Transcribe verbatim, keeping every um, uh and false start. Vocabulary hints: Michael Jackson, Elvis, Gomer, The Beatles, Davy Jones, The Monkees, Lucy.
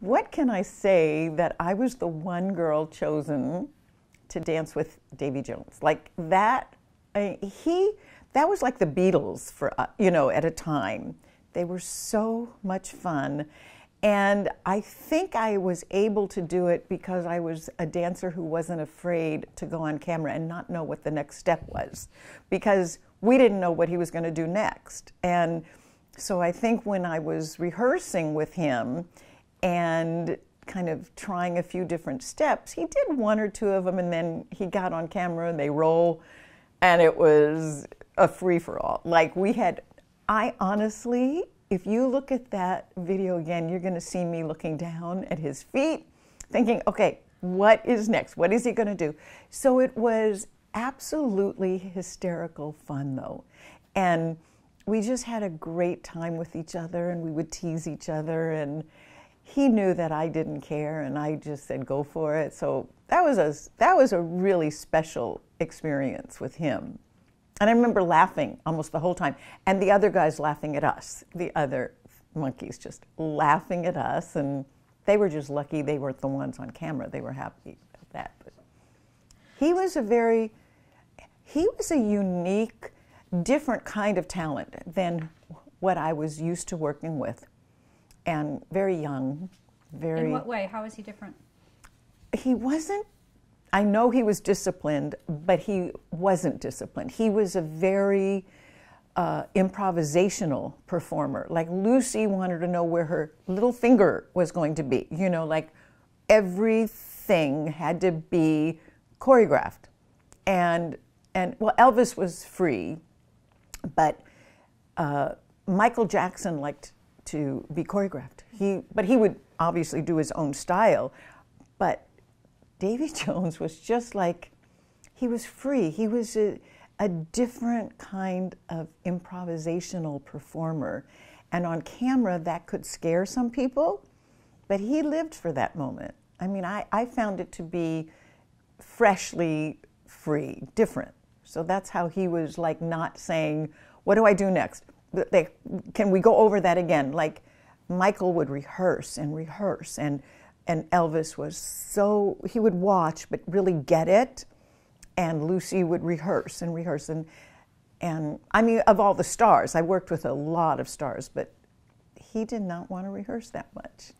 What can I say that I was the one girl chosen to dance with Davy Jones? Like that, I, he, that was like the Beatles for, uh, you know, at a time. They were so much fun. And I think I was able to do it because I was a dancer who wasn't afraid to go on camera and not know what the next step was, because we didn't know what he was going to do next. And so I think when I was rehearsing with him and kind of trying a few different steps, he did one or two of them, and then he got on camera and they roll, and it was a free-for-all. Like we had, I honestly, if you look at that video again, you're going to see me looking down at his feet thinking, okay, what is next? What is he going to do? So it was absolutely hysterical fun, though. And we just had a great time with each other, and we would tease each other, and he knew that I didn't care, and I just said, go for it. So that was a, that was a really special experience with him. And I remember laughing almost the whole time, and the other guys laughing at us, the other monkeys just laughing at us, and they were just lucky they weren't the ones on camera. They were happy about that. But he was a very, he was a unique, different kind of talent than what I was used to working with. And very young, very... In what way? How was he different? He wasn't... I know he was disciplined, but he wasn't disciplined. He was a very uh, improvisational performer. Like, Lucy wanted to know where her little finger was going to be. You know, like, everything had to be choreographed. And, and well, Elvis was free, but uh, Michael Jackson liked to be choreographed. He, but he would obviously do his own style, but Davy Jones was just like, he was free. He was a, a different kind of improvisational performer. And on camera, that could scare some people, but he lived for that moment. I mean, I, I found it to be freshly free, different. So that's how he was, like, not saying, what do I do next? They, can we go over that again? Like, Michael would rehearse and rehearse, and And Elvis was so, he would watch but really get it, and Lucy would rehearse and rehearse. And, and I mean, of all the stars, I worked with a lot of stars, but he did not want to rehearse that much.